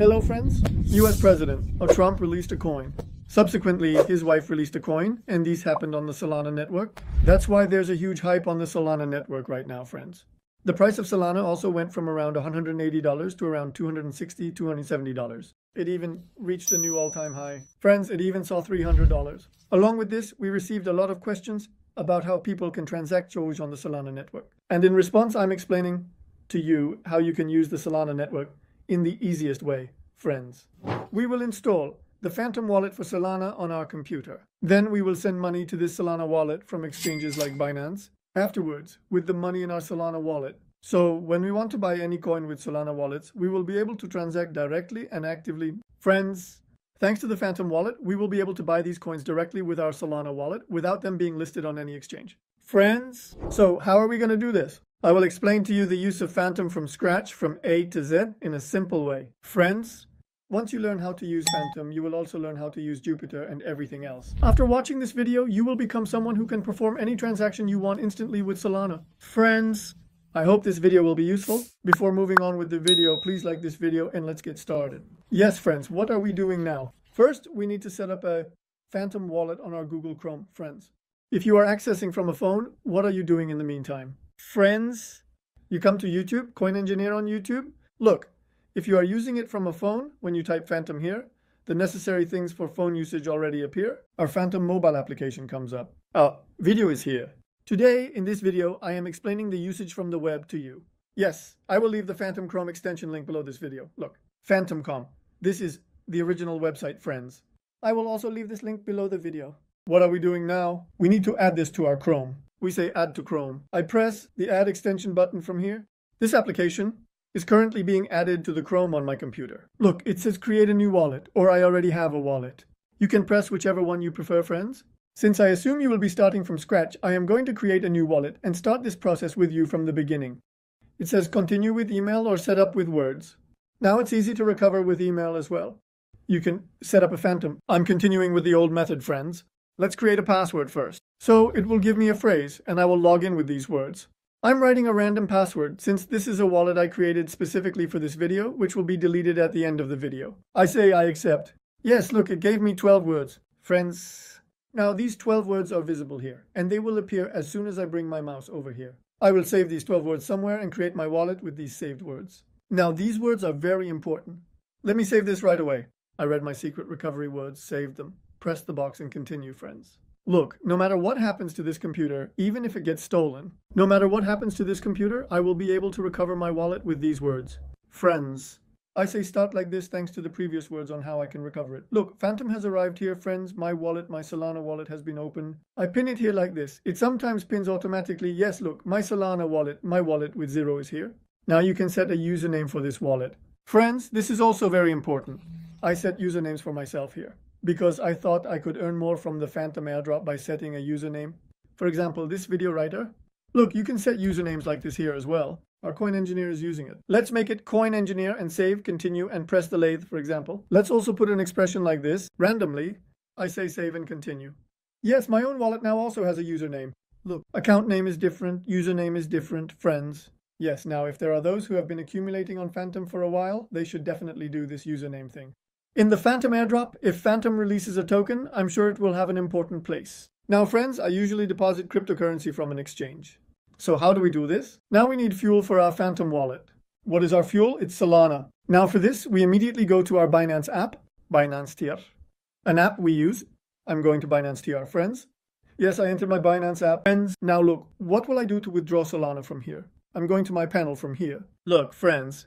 Hello friends, US President Trump released a coin. Subsequently, his wife released a coin, and these happened on the Solana network. That's why there's a huge hype on the Solana network right now, friends. The price of Solana also went from around $180 to around $260, $270. It even reached a new all-time high. Friends, it even saw $300. Along with this, we received a lot of questions about how people can transact Doge on the Solana network. And in response, I'm explaining to you how you can use the Solana network in the easiest way, friends. We will install the Phantom wallet for Solana on our computer. Then we will send money to this Solana wallet from exchanges like Binance. Afterwards, with the money in our Solana wallet. So when we want to buy any coin with Solana wallets, we will be able to transact directly and actively. Friends, thanks to the Phantom wallet, we will be able to buy these coins directly with our Solana wallet without them being listed on any exchange. Friends, so how are we going to do this? I will explain to you the use of Phantom from scratch, from A to Z, in a simple way. Friends, once you learn how to use Phantom, you will also learn how to use Jupyter and everything else. After watching this video, you will become someone who can perform any transaction you want instantly with Solana. Friends, I hope this video will be useful. Before moving on with the video, please like this video and let's get started. Yes, friends, what are we doing now? First, we need to set up a Phantom wallet on our Google Chrome, friends. If you are accessing from a phone, what are you doing in the meantime? Friends, you come to YouTube, Coin Engineer on YouTube. Look, if you are using it from a phone, when you type Phantom here, the necessary things for phone usage already appear. Our Phantom mobile application comes up. Our video is here. Today, in this video, I am explaining the usage from the web to you. Yes, I will leave the Phantom Chrome extension link below this video. Look, Phantom.com. This is the original website, friends. I will also leave this link below the video. What are we doing now? We need to add this to our Chrome. We say add to Chrome. I press the add extension button from here. This application is currently being added to the Chrome on my computer. Look, it says create a new wallet, or I already have a wallet. You can press whichever one you prefer, friends. Since I assume you will be starting from scratch, I am going to create a new wallet and start this process with you from the beginning. It says continue with email or set up with words. Now it's easy to recover with email as well. You can set up a Phantom. I'm continuing with the old method, friends. Let's create a password first. So it will give me a phrase, and I will log in with these words. I'm writing a random password since this is a wallet I created specifically for this video, which will be deleted at the end of the video. I say I accept. Yes, look, it gave me 12 words. Friends, now these 12 words are visible here, and they will appear as soon as I bring my mouse over here. I will save these 12 words somewhere and create my wallet with these saved words. Now these words are very important. Let me save this right away. I read my secret recovery words, saved them. Press the box and continue, friends. Look, no matter what happens to this computer, even if it gets stolen, no matter what happens to this computer, I will be able to recover my wallet with these words. Friends, I say start like this thanks to the previous words on how I can recover it. Look, Phantom has arrived here, friends. My wallet, my Solana wallet has been opened. I pin it here like this. It sometimes pins automatically. Yes, look, my Solana wallet, my wallet with 0 is here. Now you can set a username for this wallet. Friends, this is also very important. I set usernames for myself here, because I thought I could earn more from the Phantom airdrop by setting a username. For example, this video writer. Look, you can set usernames like this here as well. Our Coin Engineer is using it. Let's make it Coin Engineer and save, continue, and press the lathe, for example. Let's also put an expression like this. Randomly, I say save and continue. Yes, my own wallet now also has a username. Look, account name is different, username is different, friends. Yes, now if there are those who have been accumulating on Phantom for a while, they should definitely do this username thing. In the Phantom airdrop, if Phantom releases a token, I'm sure it will have an important place. Now, friends, I usually deposit cryptocurrency from an exchange. So how do we do this? Now we need fuel for our Phantom wallet. What is our fuel? It's Solana. Now for this, we immediately go to our Binance app, Binance TR, an app we use. I'm going to Binance TR, friends. Yes, I entered my Binance app. Friends, now look, what will I do to withdraw Solana from here? I'm going to my panel from here. Look, friends.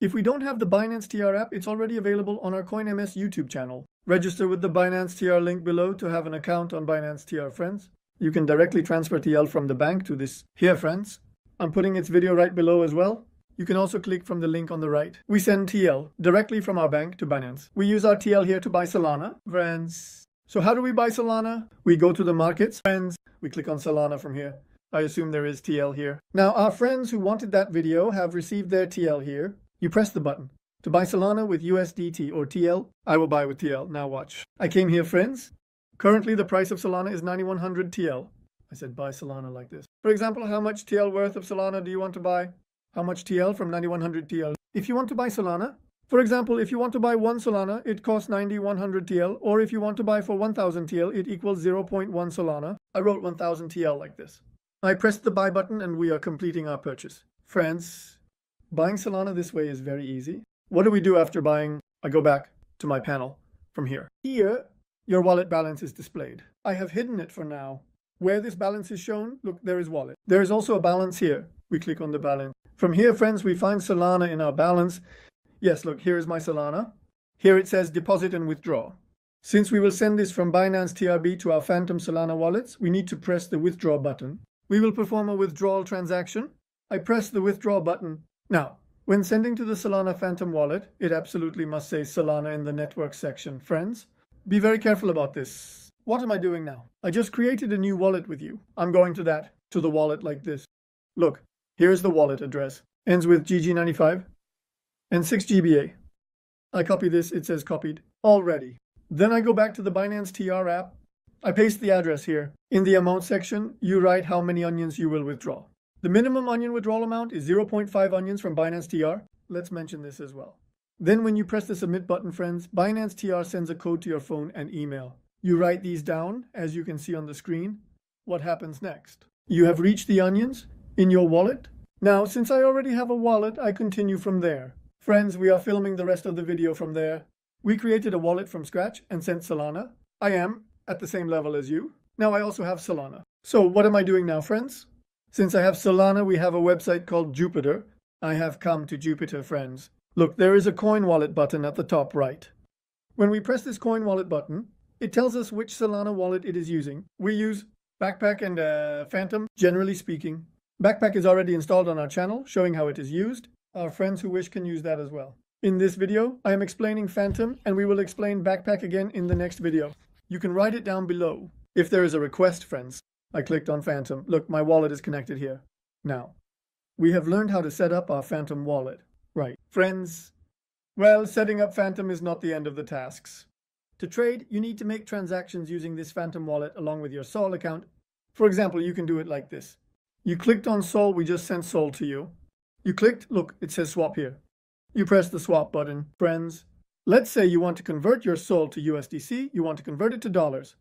If we don't have the Binance TR app, it's already available on our CoinMS YouTube channel. Register with the Binance TR link below to have an account on Binance TR, friends. You can directly transfer TL from the bank to this here, friends. I'm putting its video right below as well. You can also click from the link on the right. We send TL directly from our bank to Binance. We use our TL here to buy Solana, friends. So how do we buy Solana? We go to the markets, friends. We click on Solana from here. I assume there is TL here. Now, our friends who wanted that video have received their TL here. You press the button to buy Solana with USDT or TL. I will buy with TL. Now watch. I came here, friends. Currently, the price of Solana is 9,100 TL. I said buy Solana like this. For example, how much TL worth of Solana do you want to buy? How much TL from 9,100 TL? If you want to buy Solana, For example, if you want to buy one Solana, it costs 9100 TL, or if you want to buy for 1000 TL, it equals 0.1 Solana. I wrote 1000 TL like this. I pressed the buy button and we are completing our purchase. Friends, buying Solana this way is very easy. What do we do after buying? I go back to my panel from here. Here, your wallet balance is displayed. I have hidden it for now. Where this balance is shown, look, there is wallet. There is also a balance here. We click on the balance. From here, friends, we find Solana in our balance. Yes, look, here is my Solana. Here it says deposit and withdraw. Since we will send this from Binance TRB to our Phantom Solana wallets, we need to press the withdraw button. We will perform a withdrawal transaction. I press the withdraw button. Now, when sending to the Solana Phantom wallet, it absolutely must say Solana in the network section. Friends, be very careful about this. What am I doing now? I just created a new wallet with you. I'm going to that, to the wallet like this. Look, here is the wallet address. Ends with GG95. And 6 GBA. I copy this, it says copied already. Then I go back to the Binance TR app. I paste the address here. In the amount section, you write how many onions you will withdraw. The minimum onion withdrawal amount is 0.5 onions from Binance TR. Let's mention this as well. Then when you press the submit button, friends, Binance TR sends a code to your phone and email. You write these down, as you can see on the screen. What happens next? You have reached the onions in your wallet. Now, since I already have a wallet, I continue from there. Friends, we are filming the rest of the video from there. We created a wallet from scratch and sent Solana. I am at the same level as you. Now I also have Solana. So what am I doing now, friends? Since I have Solana, we have a website called Jupiter. I have come to Jupiter, friends. Look, there is a coin wallet button at the top right. When we press this coin wallet button, it tells us which Solana wallet it is using. We use Backpack and Phantom, generally speaking. Backpack is already installed on our channel, showing how it is used. Our friends who wish can use that as well. In this video, I am explaining Phantom, and we will explain Backpack again in the next video. You can write it down below if there is a request, friends. I clicked on Phantom. Look, my wallet is connected here. Now, we have learned how to set up our Phantom wallet. Right, friends? Well, setting up Phantom is not the end of the tasks. To trade, you need to make transactions using this Phantom wallet along with your Sol account. For example, you can do it like this. You clicked on Sol, we just sent Sol to you. You clicked, look, it says swap here. You press the swap button, friends. Let's say you want to convert your Sol to USDC, you want to convert it to dollars.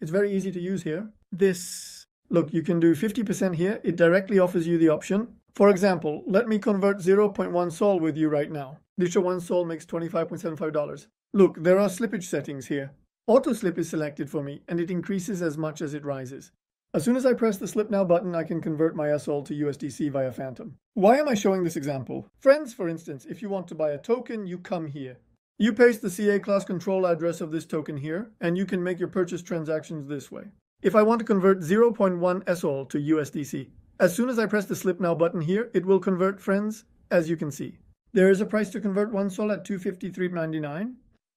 It's very easy to use here. This, look, you can do 50% here. It directly offers you the option. For example, let me convert 0.1 Sol with you right now. This one Sol makes $25.75. Look, there are slippage settings here. Auto slip is selected for me, and it increases as much as it rises. As soon as I press the Slip Now button, I can convert my SOL to USDC via Phantom. Why am I showing this example? Friends, for instance, if you want to buy a token, you come here. You paste the CA class control address of this token here, and you can make your purchase transactions this way. If I want to convert 0.1 SOL to USDC, as soon as I press the Slip Now button here, it will convert, friends, as you can see. There is a price to convert 1 SOL at $253.99.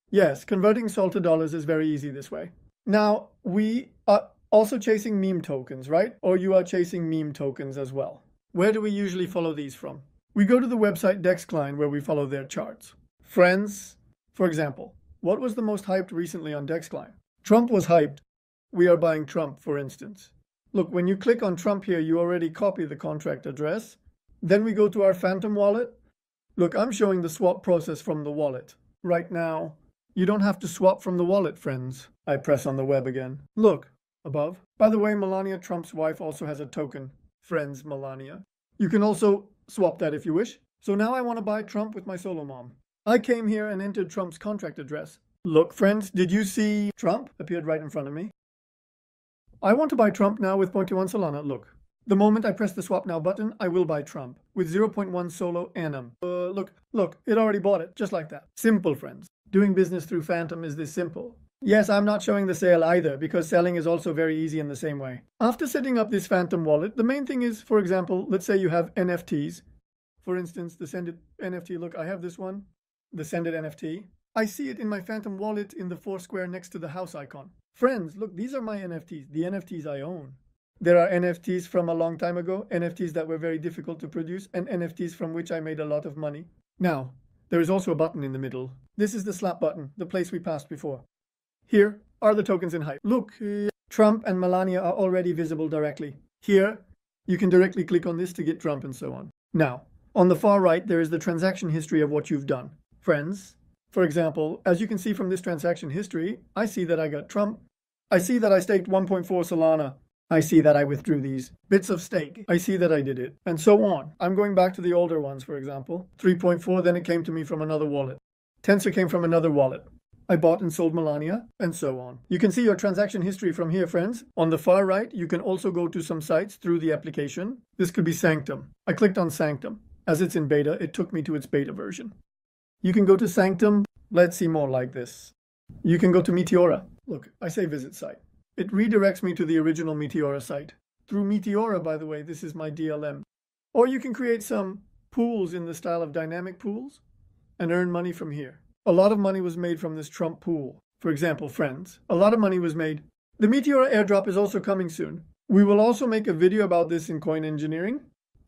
Yes, converting SOL to dollars is very easy this way. Now, we are also chasing meme tokens, right? Or you are chasing meme tokens as well. Where do we usually follow these from? We go to the website DexCline where we follow their charts. Friends, for example, what was the most hyped recently on DexCline? Trump was hyped. We are buying Trump, for instance. Look, when you click on Trump here, you already copy the contract address. Then we go to our Phantom wallet. Look, I'm showing the swap process from the wallet. Right now, you don't have to swap from the wallet, friends. I press on the web again. Look. Above. By the way, Melania Trump's wife also has a token. Friends, Melania. You can also swap that if you wish. So now I want to buy Trump with my Solo Mom. I came here and entered Trump's contract address. Look, friends, did you see Trump appeared right in front of me? I want to buy Trump now with 0.1 Solana. Look, the moment I press the swap now button, I will buy Trump with 0.1 Solo Annum. Look, it already bought it, just like that. Simple, friends. Doing business through Phantom is this simple. Yes, I'm not showing the sale either, because selling is also very easy in the same way. After setting up this Phantom wallet, the main thing is, for example, let's say you have NFTs. For instance, the Send It NFT. Look, I have this one, the Send It NFT. I see it in my Phantom wallet in the Foursquare next to the house icon. Friends, look, these are my NFTs, the NFTs I own. There are NFTs from a long time ago, NFTs that were very difficult to produce, and NFTs from which I made a lot of money. Now, there is also a button in the middle. This is the slap button, the place we passed before. Here are the tokens in hype. Look, Trump and Melania are already visible directly. Here, you can directly click on this to get Trump and so on. Now, On the far right, there is the transaction history of what you've done. Friends, for example, as you can see from this transaction history, I see that I got Trump. I see that I staked 1.4 Solana. I see that I withdrew these bits of stake. I see that I did it. And so on. I'm going back to the older ones, for example. 3.4, then it came to me from another wallet. Tensor came from another wallet. I bought and sold Melania, and so on. You can see your transaction history from here, friends. On the far right, you can also go to some sites through the application. This could be Sanctum. I clicked on Sanctum. As it's in beta, it took me to its beta version. You can go to Sanctum. Let's see more like this. You can go to Meteora. Look, I say visit site. It redirects me to the original Meteora site. Through Meteora, by the way, this is my DLM. Or you can create some pools in the style of dynamic pools and earn money from here. A lot of money was made from this Trump pool. For example, friends, a lot of money was made. The Meteora airdrop is also coming soon. We will also make a video about this in Coin Engineering.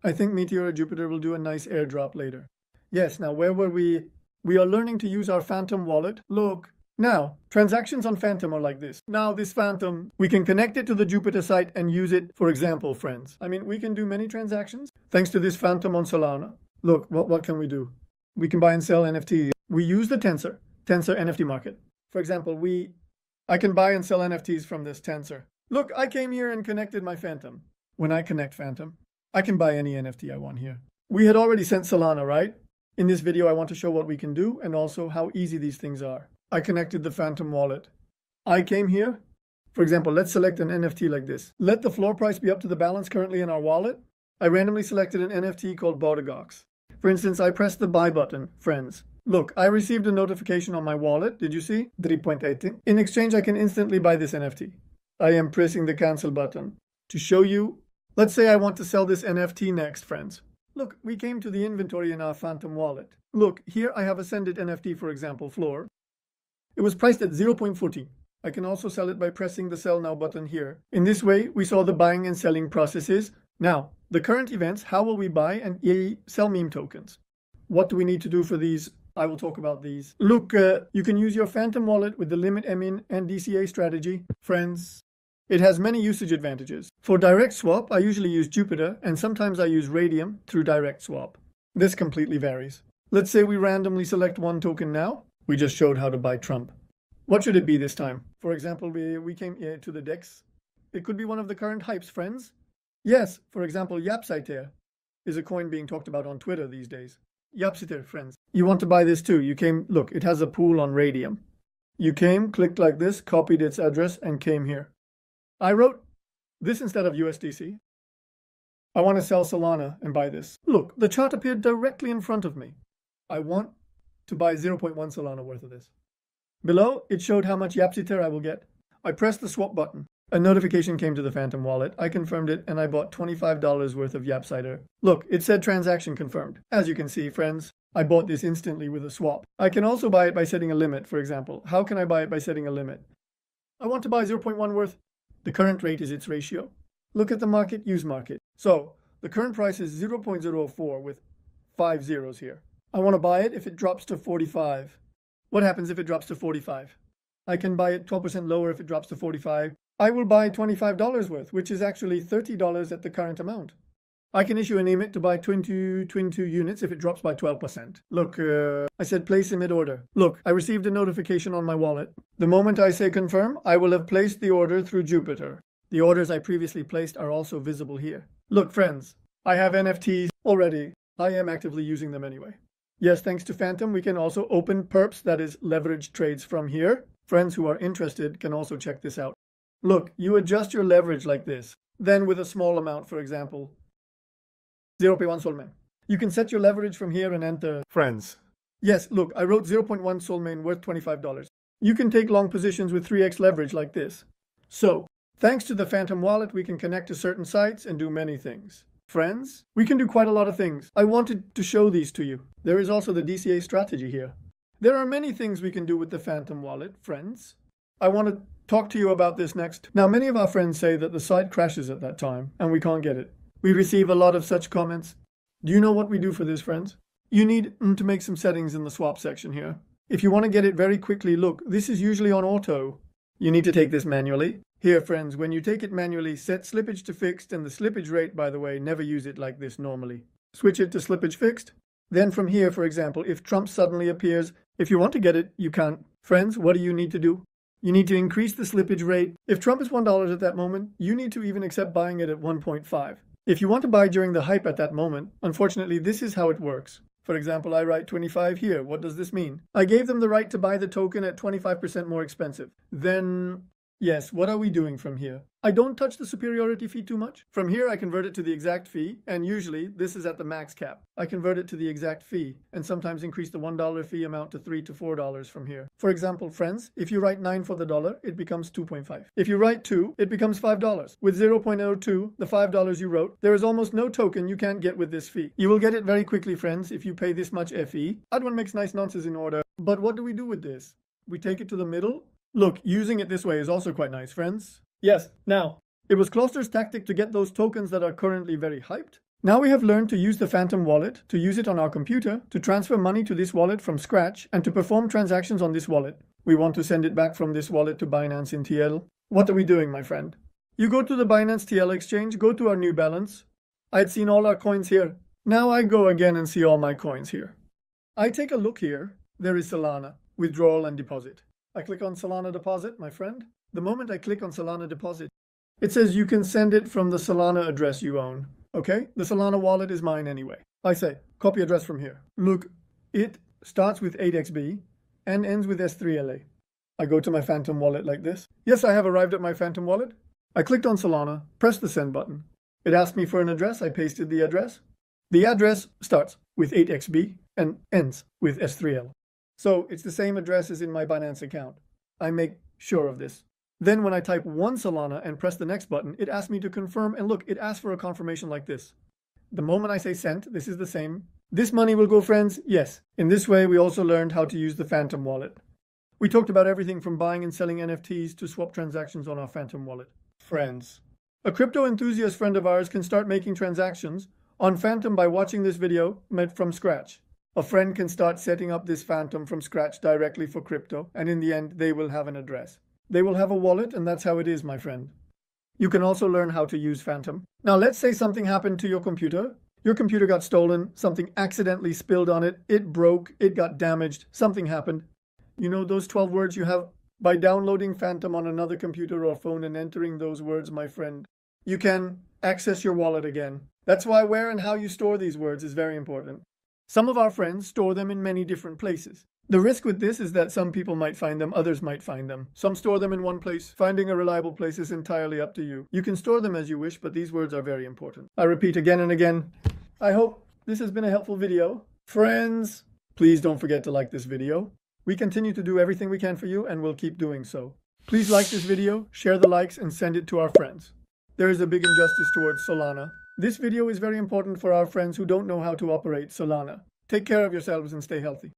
I think Meteora Jupiter will do a nice airdrop later. Yes, now where were we? We are learning to use our Phantom wallet. Look, now, transactions on Phantom are like this. Now this Phantom, we can connect it to the Jupiter site and use it, for example, friends. I mean, we can do many transactions thanks to this Phantom on Solana. Look, what can we do? We can buy and sell NFT. We use the Tensor NFT market. For example, I can buy and sell NFTs from this Tensor. Look, I came here and connected my Phantom. When I connect Phantom, I can buy any NFT I want here. We had already sent Solana, right? In this video, I want to show what we can do and also how easy these things are. I connected the Phantom wallet. I came here. For example, let's select an NFT like this. Let the floor price be up to the balance currently in our wallet. I randomly selected an NFT called Bodagox. For instance, I pressed the buy button, friends. Look, I received a notification on my wallet. Did you see? 3.18. In exchange, I can instantly buy this NFT. I am pressing the cancel button to show you. Let's say I want to sell this NFT next, friends. Look, we came to the inventory in our Phantom wallet. Look, here I have ascended NFT, for example, floor. It was priced at 0.40. I can also sell it by pressing the sell now button here. In this way, we saw the buying and selling processes. Now, the current events, how will we buy and sell meme tokens? What do we need to do for these? I will talk about these. Look, you can use your Phantom wallet with the Limit Emin and DCA strategy. Friends, it has many usage advantages. For direct swap, I usually use Jupiter, and sometimes I use Radium through direct swap. This completely varies. Let's say we randomly select one token now. We just showed how to buy Trump. What should it be this time? For example, we came here to the DEX. It could be one of the current hypes, friends. Yes, for example, Yapsiter is a coin being talked about on Twitter these days. Yapsiter, friends. You want to buy this too. You came, look, it has a pool on Radium. You came, clicked like this, copied its address, and came here. I wrote this instead of USDC. I want to sell Solana and buy this. Look, the chart appeared directly in front of me. I want to buy 0.1 Solana worth of this. Below, it showed how much Yapsiter I will get. I pressed the swap button. A notification came to the Phantom wallet. I confirmed it, and I bought $25 worth of Yapsiter. Look, it said transaction confirmed. As you can see, friends, I bought this instantly with a swap. I can also buy it by setting a limit, for example. How can I buy it by setting a limit? I want to buy 0.1 worth. The current rate is its ratio. Look at the market, use market. So, the current price is 0.04 with 5 zeros here. I want to buy it if it drops to 45. What happens if it drops to 45? I can buy it 12% lower if it drops to 45. I will buy $25 worth, which is actually $30 at the current amount. I can issue an emit to buy 22 units if it drops by 12%. Look, I said place emit order. Look, I received a notification on my wallet. The moment I say confirm, I will have placed the order through Jupiter. The orders I previously placed are also visible here. Look, friends, I have NFTs already. I am actively using them anyway. Yes, thanks to Phantom, we can also open perps, that is, leverage trades from here. Friends who are interested can also check this out. Look, you adjust your leverage like this. Then with a small amount, for example, 0.1 Solmain. You can set your leverage from here and enter friends. Yes, look, I wrote 0.1 Solmain worth $25. You can take long positions with 3x leverage like this. So, thanks to the Phantom wallet, we can connect to certain sites and do many things. Friends, we can do quite a lot of things. I wanted to show these to you. There is also the DCA strategy here. There are many things we can do with the Phantom wallet, friends. I want to talk to you about this next. Now, many of our friends say that the site crashes at that time and we can't get it. We receive a lot of such comments. Do you know what we do for this, friends? You need to make some settings in the swap section here. If you want to get it very quickly, look, this is usually on auto. You need to take this manually. Here, friends, when you take it manually, set slippage to fixed, and the slippage rate, by the way, never use it like this normally. switch it to slippage fixed. Then from here, for example, if Trump suddenly appears, if you want to get it, you can't. Friends, what do you need to do? You need to increase the slippage rate. If Trump is $1 at that moment, you need to even accept buying it at 1.5. If you want to buy during the hype at that moment, unfortunately, this is how it works. For example, I write 25 here. What does this mean? I gave them the right to buy the token at 25% more expensive. Then, yes, what are we doing from here? I don't touch the superiority fee too much. From here, I convert it to the exact fee, and usually, this is at the max cap. I convert it to the exact fee, and sometimes increase the $1 fee amount to $3 to $4 from here. For example, friends, if you write 9 for the dollar, it becomes 2.5. If you write 2, it becomes $5. With 0.02, the $5 you wrote, there is almost no token you can't get with this fee. You will get it very quickly, friends, if you pay this much FE. Adwan makes nice nonsense in order. But what do we do with this? We take it to the middle? Look, using it this way is also quite nice, friends. Yes, now, it was Closter's tactic to get those tokens that are currently very hyped. Now we have learned to use the Phantom wallet, to use it on our computer, to transfer money to this wallet from scratch, and to perform transactions on this wallet. We want to send it back from this wallet to Binance in TL. What are we doing, my friend? You go to the Binance TL exchange, go to our new balance. I had seen all our coins here. Now I go again and see all my coins here. I take a look here. There is Solana, withdrawal and deposit. I click on Solana deposit, my friend. The moment I click on Solana deposit, it says you can send it from the Solana address you own. Okay, the Solana wallet is mine anyway. I say, copy address from here. Look, it starts with 8xb and ends with S3LA. I go to my Phantom wallet like this. Yes, I have arrived at my Phantom wallet. I clicked on Solana, pressed the send button. It asked me for an address. I pasted the address. The address starts with 8xb and ends with S3LA. So it's the same address as in my Binance account. I make sure of this. Then when I type 1 Solana and press the next button, it asks me to confirm, and look, it asks for a confirmation like this. The moment I say sent, this is the same. This money will go, friends, yes. In this way, we also learned how to use the Phantom wallet. We talked about everything from buying and selling NFTs to swap transactions on our Phantom wallet. Friends, a crypto enthusiast friend of ours can start making transactions on Phantom by watching this video made from scratch. A friend can start setting up this Phantom from scratch directly for crypto, and in the end, they will have an address. They will have a wallet, and that's how it is, my friend. You can also learn how to use Phantom. Now, let's say something happened to your computer. Your computer got stolen. Something accidentally spilled on it. It broke. It got damaged. Something happened. You know those 12 words you have? By downloading Phantom on another computer or phone and entering those words, my friend, you can access your wallet again. That's why where and how you store these words is very important. Some of our friends store them in many different places. The risk with this is that some people might find them, others might find them. Some store them in one place. Finding a reliable place is entirely up to you. You can store them as you wish, but these words are very important. I repeat again and again. I hope this has been a helpful video. Friends, please don't forget to like this video. We continue to do everything we can for you, and we'll keep doing so. Please like this video, share the likes, and send it to our friends. There is a big injustice towards Solana. This video is very important for our friends who don't know how to operate Solana. Take care of yourselves and stay healthy.